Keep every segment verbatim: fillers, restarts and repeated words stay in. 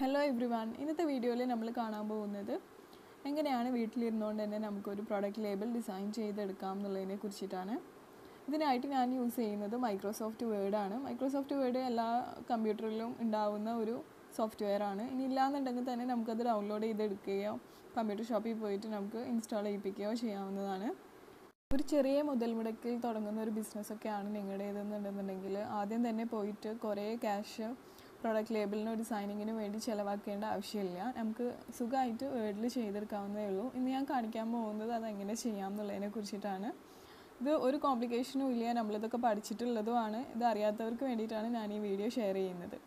Hello everyone. In this video, we will see how we design a product label. This I T use Microsoft Word. Microsoft Word is a computer software. We download it in the computer shop and install it. If you have a business, you can cash product label no designing in a very chelavakenda Avshilia, Amka Sugaito, Wordly Shader Kaun the Yellow, in the Ankadicamo, the Angina Shayam, the Lena Kurchitana. The Uru complication will an umbrella partichital Laduana, the Ariaturku editor and any video share in the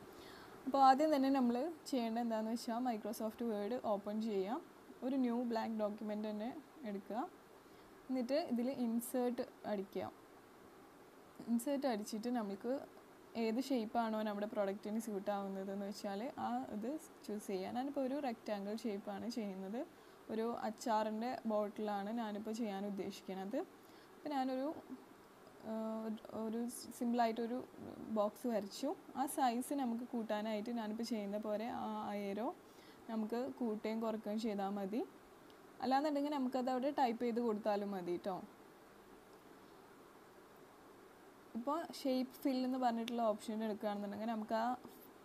Pathin then an umbrella chain and then Microsoft Word open Jaya, or a new blank document and Edica. Insert Adica. Insert Adichitan Amika. This shape is our product. We choose a rectangle shape. We will use a bottle. I will use a simple box. We will use a size. We will use a arrow. We will use a arrow. We will use a shape fill in the barnacle option edukkaanennangal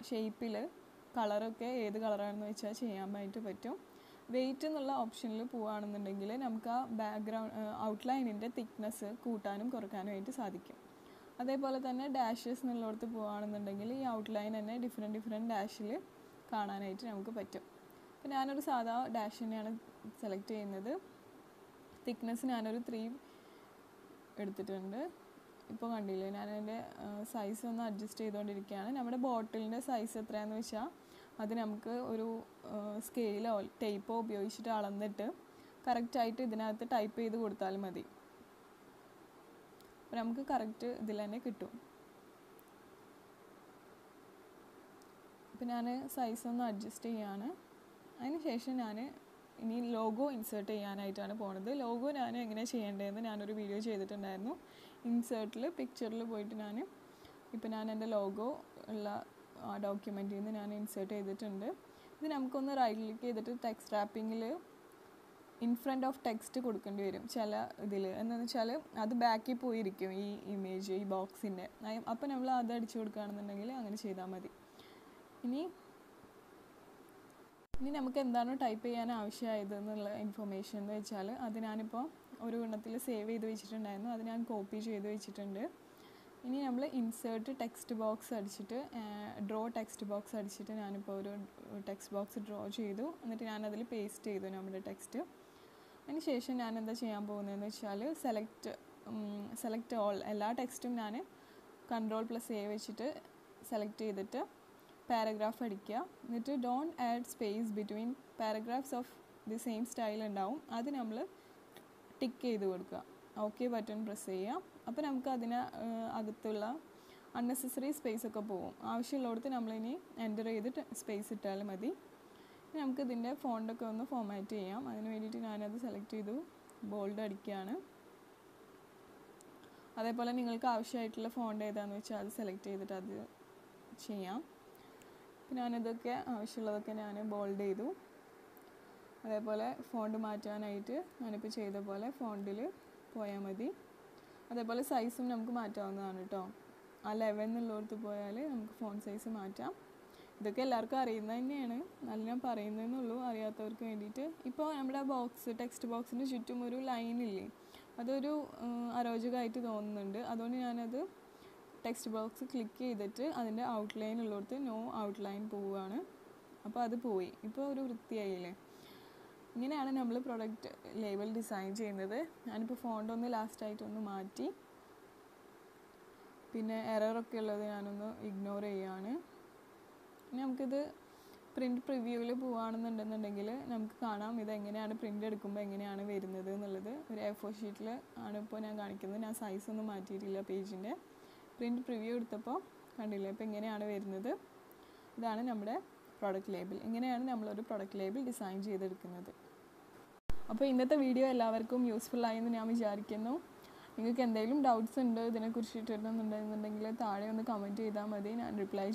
shape il color okke edu color aanu vecha cheyan payittu pattum weight ennulla option il povaanennundengil namukku background outline inde thickness kootanum korakkanum aittu sadhikkum adeypole thanne dashes ennullodathu povaanennundengil ee outline enne different different dash il kaanan aittu namukku pattum appo naan oru saada dash eneyana select cheyyunnathu thickness naan oru three eduthittunde. Now, I will size the adjust the bottle size. That is a scale or tape. Correct type is the type. We will correct the size. Adjust the logo. Insert the logo. Video. Insert le picture le poyittu naan ipo naan ende logo ulla document il naan insert edittunde idu namukku on right click edittu text wrapping le in front of text kodukendi varum chala idile enna nechale adu back il poi irikkum ee image ee box inde appo nammal adu adichu kodukaanennengil angane cheyda madi ini ini namukku endano type cheyan avashyayadu ennulla information ennu vechal adu naan ipo oru unnathile save edu vechittundayirunnu adu naan copy chedu vechittunde ini nammal insert text box adichittu draw text box adichittu naan ipo oru text box draw chedu ennittu naan adile paste chedu nammade text annu shesham naan endha cheyan povunnu ennu vechal select select all ella textum naan control plus a vechittu select edittu paragraph adikka ennittu don't add space between paragraphs of the same style undavum adu nammal tick ചെയ്തു കൊടുക്കുക okay button press ചെയ്യാം അപ്പോൾ നമുക്ക് അതിനെ അകത്തുള്ള unnecessary space ഒക്കെ പോകും ആവശ്യമുള്ളടത്ത് നമ്മൾ ഇനി എൻ്റർ ചെയ്തിട്ട് സ്പേസ് ഇട്ടാൽ മതി നമുക്ക് ഇതിന്റെ ഫോണ്ട് ഒക്കെ ഒന്ന് ഫോർമാറ്റ് ചെയ്യാം അതിനു വേണ്ടിയിട്ട് ഞാൻ അത് സെലക്ട് ചെയ്തു ബോൾഡ് അടിക്കുകയാണ് അതേപോലെ നിങ്ങൾക്ക് ആവശ്യമായിട്ടുള്ള ഫോണ്ട് ഏതാണെന്ന് വെച്ചാൽ അത് സെലക്ട് ചെയ്തിട്ട് അത് ചെയ്യാം അപ്പോൾ ഞാൻ ഇതൊക്കെ ആവശ്യമുള്ളതൊക്കെ ഞാൻ ബോൾഡ് ചെയ്തു. I will font the font. The size eleven font size. This is the box text box. That is the line. That is the text box. Click on the outline. No outline. That is the we have a product label design. And the font on the last item. Then error ignore. The print preview. We printed A four sheet. The size of the material page. Print preview. That is our product label. We have a product label design. If you like this video, it will be useful for you. If you have any doubts about it, comment and reply.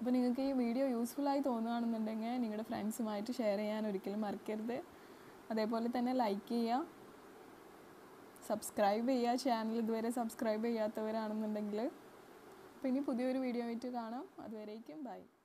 If you think this video is useful, please share it with your friends. Like it, subscribe to the channel, subscribe to the channel. If you like this video, bye.